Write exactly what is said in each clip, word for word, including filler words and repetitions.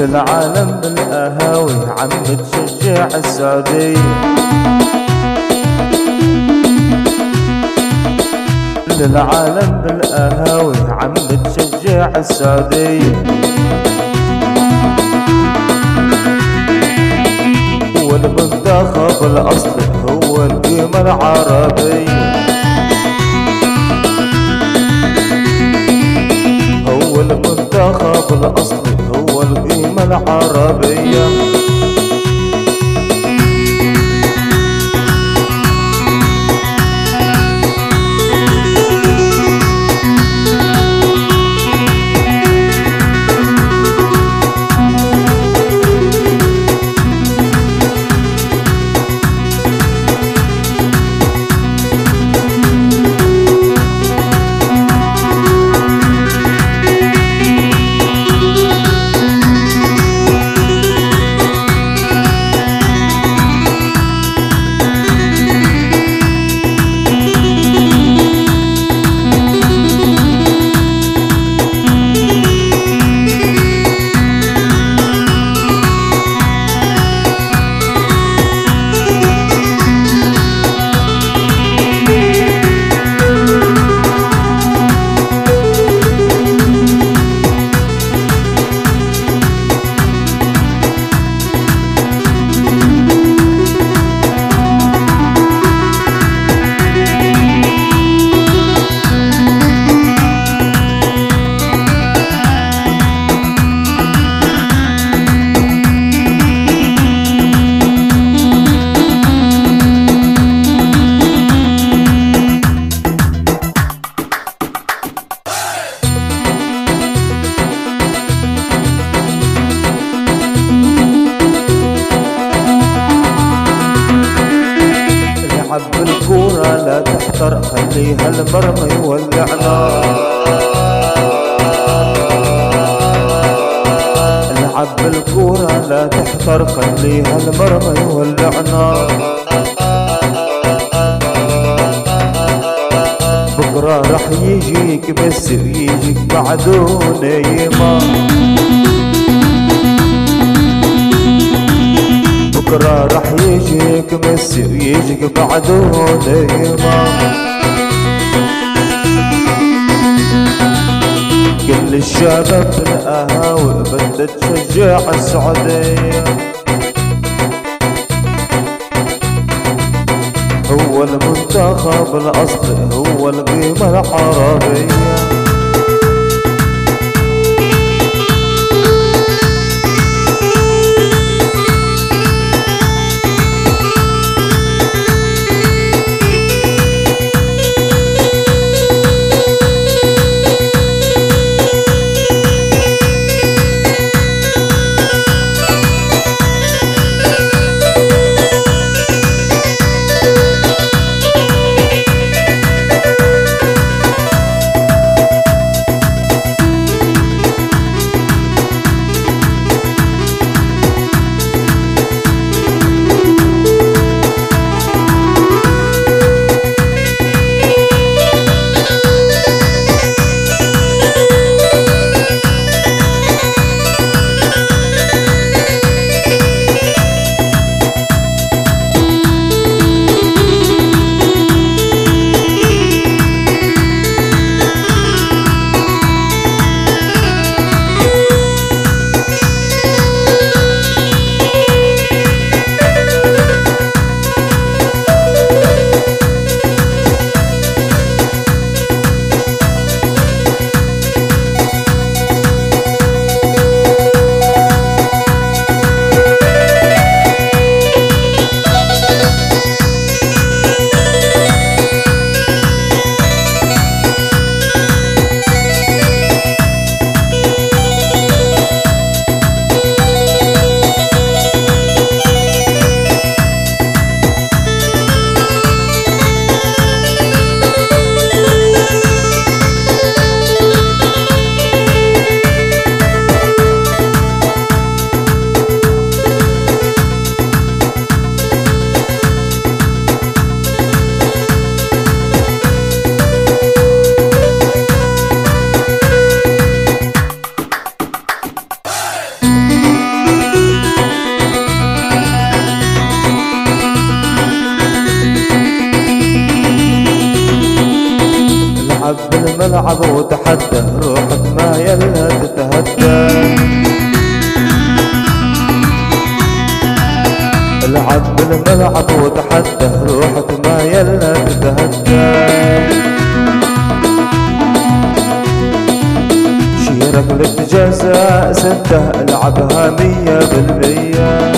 للعالم بالقهاوي عم بتشجع السعودية، للعالم بالقهاوي عم بتشجع السعودية، والمنتخب الأصلي هو القيمة العربية، هو المنتخب الأصلي هو القيمة العربية. الكورة لا تحترق، خليها المرمى يولع نار. العب بالكورة لا تحترق، خليها المرمى يولع نار. بكرة راح يجيك ميسي ويجيك بعده نيمار، بكرة راح يجيك ميسي ويجيك بعده نيمار. كل الشباب بالقهاوي بدها تشجع السعودية، هو المنتخب الأصلي هو القيمة العربية. تتحدى، روحك معايا لها تتهدى. العب بالملعب وتحدى، روحك معايا لها تتهدى. شيرك للجزاء ستة، العبها مية بالمية.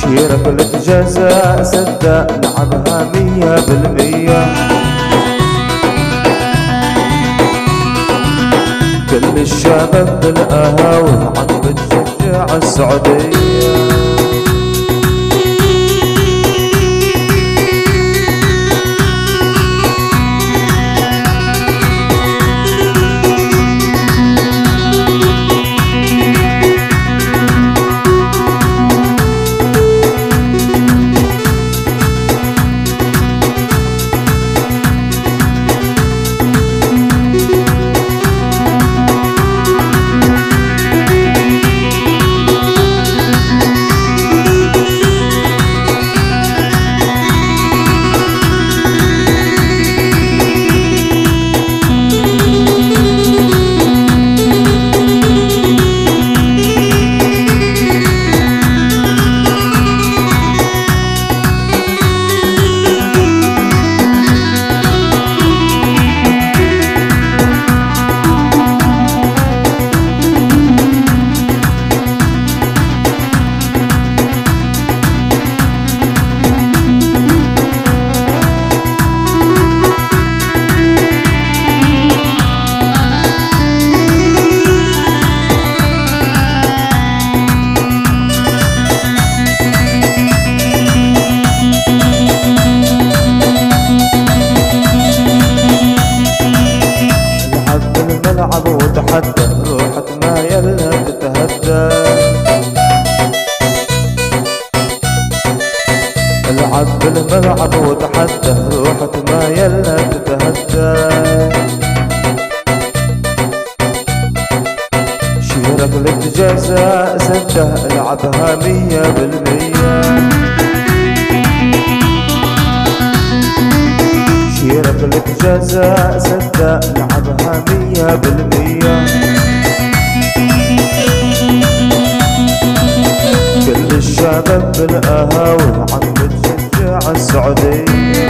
شيرك للجزاء ستة، العبها مية بالمية. كل الشباب بالقهاوي عم بتشجع السعودية. العب وتحدى، روحك معايا لها تتهدى. العب بالملعب وتحدى، روحك معايا لها تتهدى. شيرك للجزاء ستة، العبها مية بالمية. شيرك للجزاء ستة، العبها مية بالمية. كل الشباب بالقهاوي عم بتشجع السعودية.